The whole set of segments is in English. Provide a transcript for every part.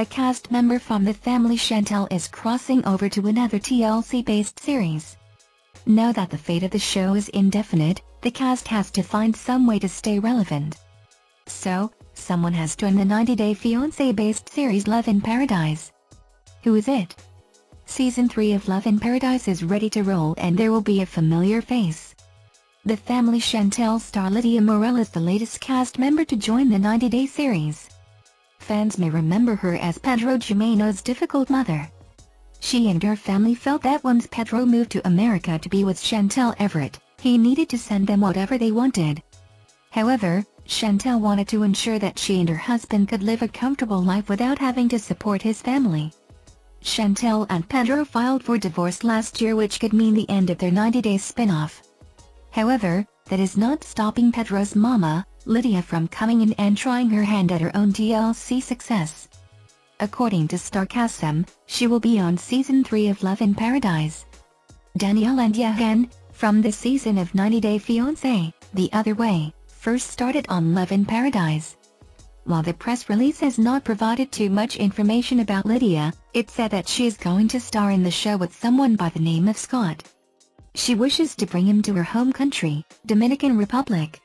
a cast member from The Family Chantel is crossing over to another TLC-based series. Now that the fate of the show is indefinite, the cast has to find some way to stay relevant. So, someone has joined the 90 Day Fiancé-based series Love in Paradise. Who is it? Season 3 of Love in Paradise is ready to roll, and there will be a familiar face. The Family Chantel star Lidia Morel is the latest cast member to join the 90 Day series. Fans may remember her as Pedro Jimeno's difficult mother. She and her family felt that once Pedro moved to America to be with Chantel Everett, he needed to send them whatever they wanted. However, Chantel wanted to ensure that she and her husband could live a comfortable life without having to support his family. Chantel and Pedro filed for divorce last year, which could mean the end of their 90-day spin-off. However, that is not stopping Pedro's mama, Lidia, from coming in and trying her hand at her own TLC success. According to Starcasm, she will be on Season 3 of Love in Paradise. Danielle and Yehan, from the season of 90 Day Fiancé, The Other Way, first started on Love in Paradise. While the press release has not provided too much information about Lidia, it said that she is going to star in the show with someone by the name of Scott. She wishes to bring him to her home country, Dominican Republic.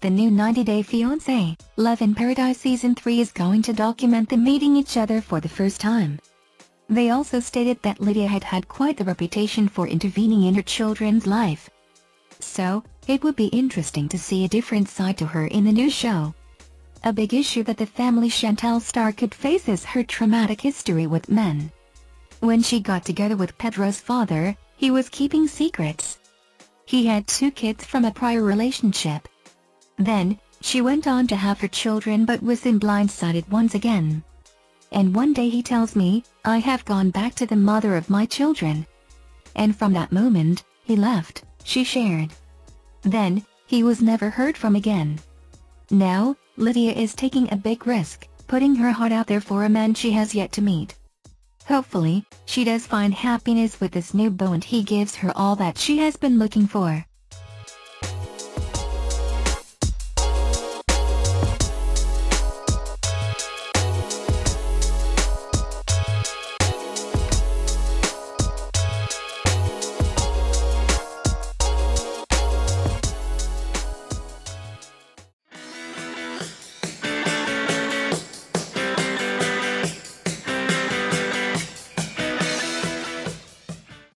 The new 90 Day Fiancé, Love in Paradise Season 3 is going to document them meeting each other for the first time. They also stated that Lidia had had quite the reputation for intervening in her children's life. So, it would be interesting to see a different side to her in the new show. A big issue that the Family Chantel star could face is her traumatic history with men. When she got together with Pedro's father, he was keeping secrets. He had 2 kids from a prior relationship. Then, she went on to have her children but was then blindsided once again. And one day he tells me, "I have gone back to the mother of my children." And from that moment, he left, she shared. Then, he was never heard from again. Now, Lidia is taking a big risk, putting her heart out there for a man she has yet to meet. Hopefully, she does find happiness with this new beau and he gives her all that she has been looking for.